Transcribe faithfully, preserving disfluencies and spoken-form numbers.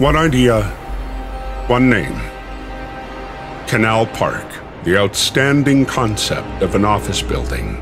One idea, one name. Canal Park, the outstanding concept of an office building.